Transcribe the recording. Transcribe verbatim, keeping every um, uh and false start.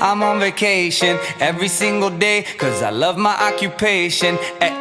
I'm on vacation every single day, cause I love my occupation. At